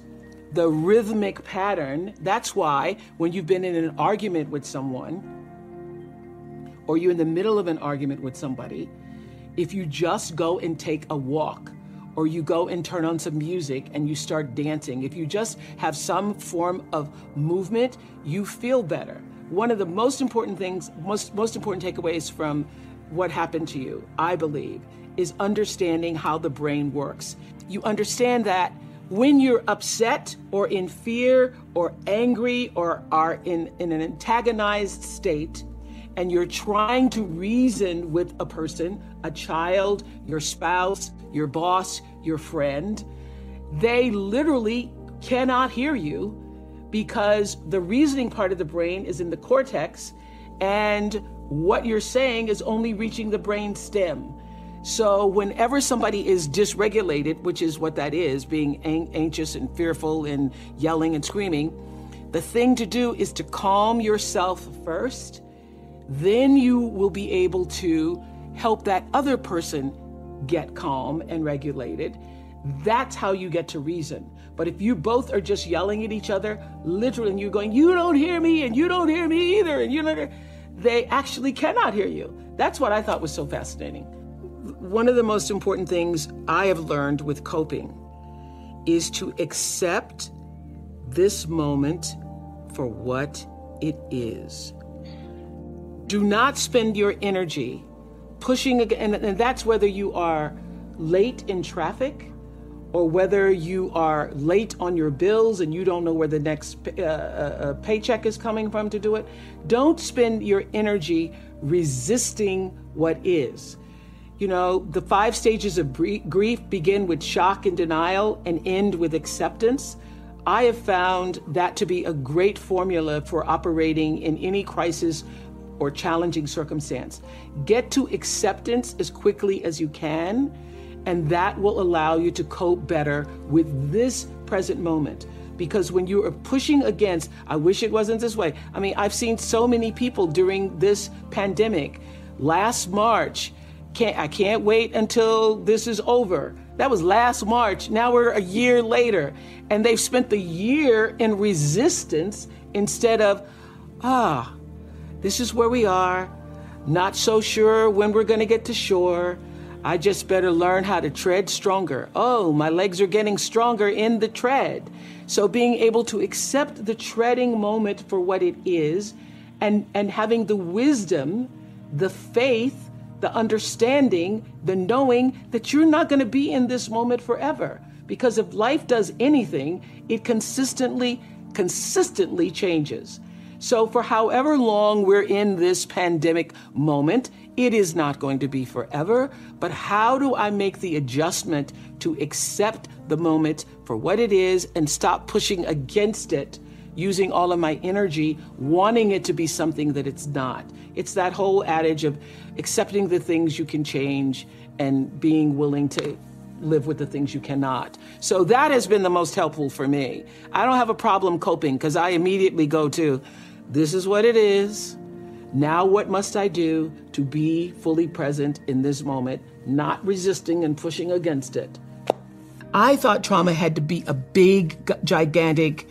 the rhythmic pattern, that's why when you've been in an argument with someone, or you're in the middle of an argument with somebody, if you just go and take a walk, or you go and turn on some music and you start dancing, if you just have some form of movement, you feel better. one of the most important things, most, most important takeaways from what happened to you, I believe, is understanding how the brain works. You understand that when you're upset or in fear or angry or are in, in an antagonized state, and you're trying to reason with a person, a child, your spouse, your boss, your friend, they literally cannot hear you because the reasoning part of the brain is in the cortex, and what you're saying is only reaching the brain stem. So whenever somebody is dysregulated, which is what that is, being an- anxious and fearful and yelling and screaming, the thing to do is to calm yourself first. Then you will be able to help that other person get calm and regulated. That's how you get to reason. But if you both are just yelling at each other, literally, and you're going, you don't hear me, and you don't hear me either, and you don't hear, they actually cannot hear you. That's what I thought was so fascinating. One of the most important things I have learned with coping is to accept this moment for what it is. Do not spend your energy pushing, and, and that's whether you are late in traffic or whether you are late on your bills and you don't know where the next uh, uh, paycheck is coming from to do it. Don't spend your energy resisting what is. You know, the five stages of grief begin with shock and denial and end with acceptance. I have found that to be a great formula for operating in any crisis or challenging circumstance. Get to acceptance as quickly as you can, and that will allow you to cope better with this present moment. Because when you are pushing against, I wish it wasn't this way. I mean, I've seen so many people during this pandemic. Last March, can't, I can't wait until this is over. That was last March, now we're a year later. And they've spent the year in resistance instead of, ah, this is where we are, not so sure when we're gonna get to shore. I just better learn how to tread stronger. Oh, my legs are getting stronger in the tread. So being able to accept the treading moment for what it is, and, and having the wisdom, the faith, the understanding, the knowing that you're not gonna be in this moment forever. Because if life does anything, it consistently, consistently changes. So for however long we're in this pandemic moment, it is not going to be forever, but how do I make the adjustment to accept the moment for what it is and stop pushing against it, using all of my energy, wanting it to be something that it's not? It's that whole adage of accepting the things you can change and being willing to live with the things you cannot. So that has been the most helpful for me. I don't have a problem coping because I immediately go to, this is what it is. Now what must I do to be fully present in this moment, not resisting and pushing against it? I thought trauma had to be a big, gigantic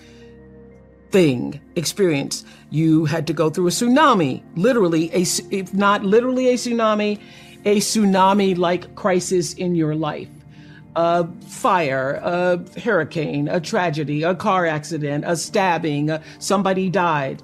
thing, experience. You had to go through a tsunami, literally, a, if not literally a tsunami, a tsunami-like crisis in your life. A fire, a hurricane, a tragedy, a car accident, a stabbing, a, somebody died.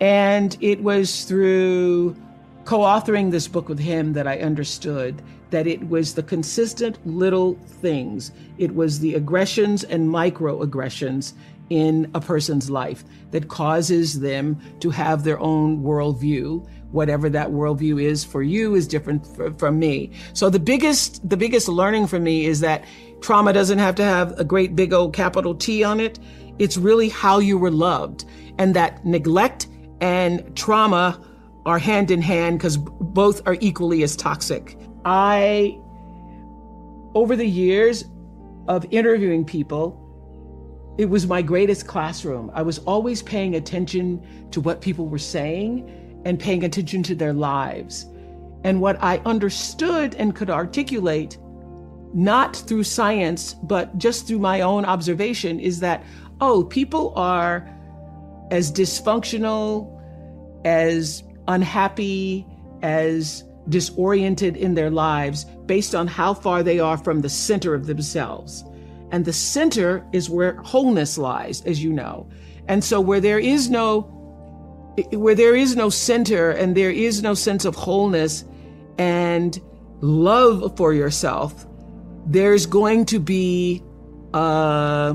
And it was through co-authoring this book with him that I understood that it was the consistent little things. It was the aggressions and microaggressions in a person's life that causes them to have their own worldview. Whatever that worldview is for you is different f- from me. So the biggest, the biggest learning for me is that trauma doesn't have to have a great big old capital T on it. It's really how you were loved, and that neglect and trauma are hand in hand because b- both are equally as toxic. I, over the years of interviewing people, it was my greatest classroom. I was always paying attention to what people were saying and paying attention to their lives. And what I understood and could articulate, not through science, but just through my own observation, is that, oh, people are as dysfunctional, as unhappy, as disoriented in their lives based on how far they are from the center of themselves. And the center is where wholeness lies, as you know. And so where there is no where there is no center and there is no sense of wholeness and love for yourself, there's going to be uh,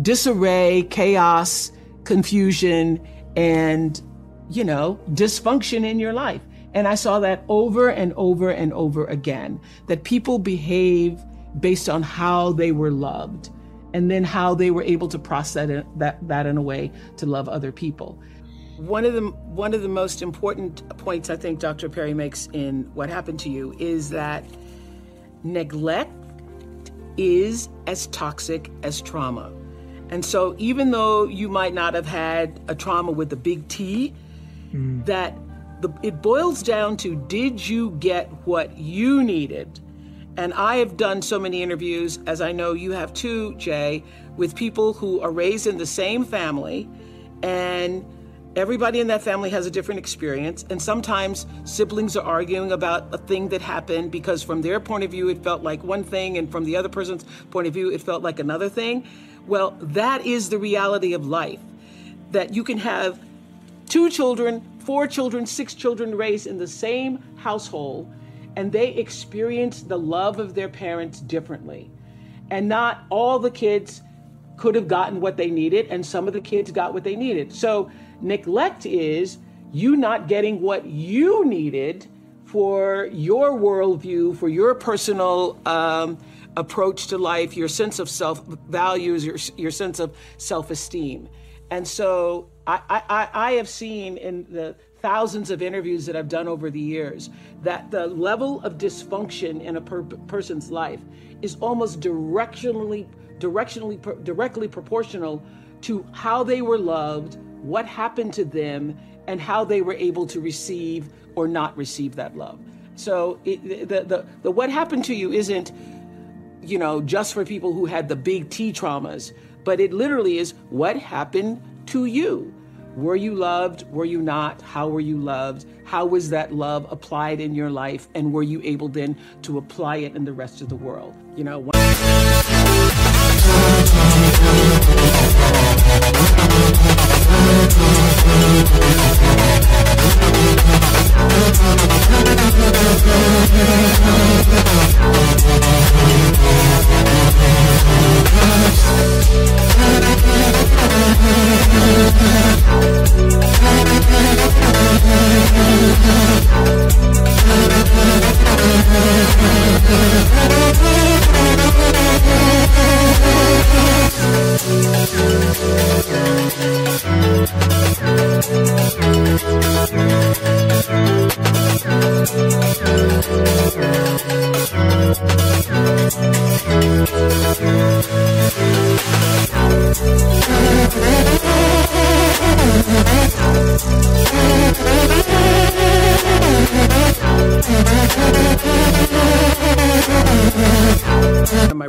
disarray, chaos, confusion, and, you know, dysfunction in your life. And I saw that over and over and over again, that people behave based on how they were loved and then how they were able to process it, that, that in a way to love other people. One of the one of the most important points I think Doctor Perry makes in What Happened to You is that neglect is as toxic as trauma. And so even though you might not have had a trauma with a big T, mm. that the, it boils down to, did you get what you needed? And I have done so many interviews, as I know you have too, Jay, with people who are raised in the same family, and everybody in that family has a different experience, and sometimes siblings are arguing about a thing that happened because from their point of view it felt like one thing and from the other person's point of view it felt like another thing. Well, that is the reality of life, that you can have two children, four children, six children raised in the same household, and they experience the love of their parents differently. And not all the kids could have gotten what they needed, and some of the kids got what they needed. So neglect is you not getting what you needed for your worldview, for your personal um, approach to life, your sense of self-values, your, your sense of self-esteem. And so I, I, I have seen in the thousands of interviews that I've done over the years that the level of dysfunction in a per- person's life is almost directionally, directionally, per- directly proportional to how they were loved, what happened to them, and how they were able to receive or not receive that love. So it, the, the, the what happened to you isn't, you know, just for people who had the big T traumas, but it literally is what happened to you. Were you loved? Were you not? How were you loved? How was that love applied in your life? And were you able then to apply it in the rest of the world? You know, one-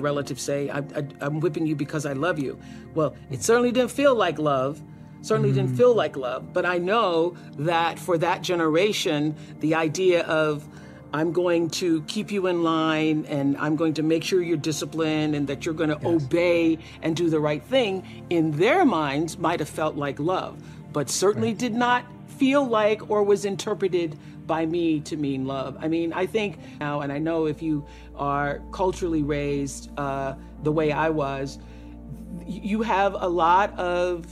relatives say, I, I, I'm whipping you because I love you. Well, it certainly didn't feel like love, certainly mm-hmm. didn't feel like love, but I know that for that generation, the idea of I'm going to keep you in line and I'm going to make sure you're disciplined and that you're going to yes. obey and do the right thing, in their minds might have felt like love, but certainly right. did not feel like or was interpreted by me to mean love. I mean, I think now, and I know if you are culturally raised uh, the way I was, you have a lot of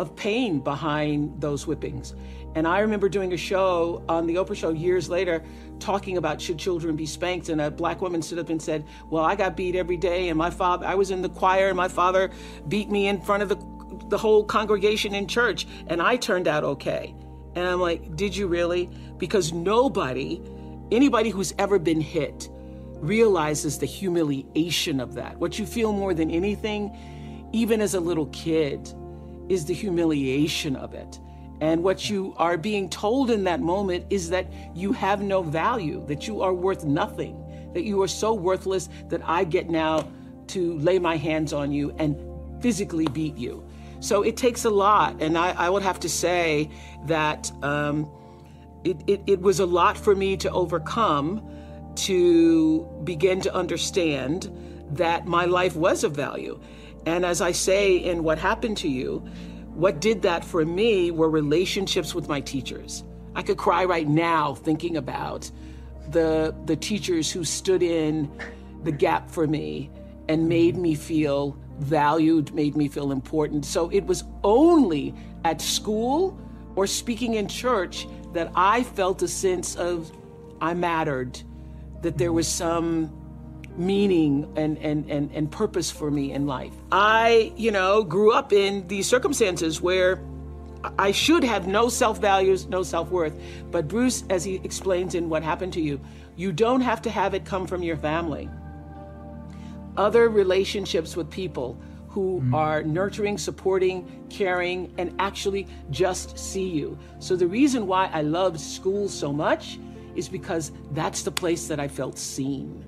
of pain behind those whippings. And I remember doing a show on the Oprah show years later, talking about should children be spanked, and a black woman stood up and said, well, I got beat every day, and my father, I was in the choir, and my father beat me in front of the the whole congregation in church, and I turned out okay. And I'm like, did you really? Because nobody, anybody who's ever been hit realizes the humiliation of that. What you feel more than anything, even as a little kid, is the humiliation of it. And what you are being told in that moment is that you have no value, that you are worth nothing, that you are so worthless that I get now to lay my hands on you and physically beat you. So it takes a lot, and I, I would have to say that um, it, it, it was a lot for me to overcome to begin to understand that my life was of value. And as I say in What Happened to You, What did that for me were relationships with my teachers. I could cry right now thinking about the, the teachers who stood in the gap for me and made me feel valued, made me feel important. So it was only at school or speaking in church that I felt a sense of I mattered, that there was some meaning and, and, and, and purpose for me in life. I, you know, grew up in these circumstances where I should have no self-values, no self-worth. But Bruce, as he explains in What Happened to You, you don't have to have it come from your family. Other relationships with people who mm. are nurturing, supporting, caring, and actually just see you. So the reason why I loved school so much is because that's the place that I felt seen.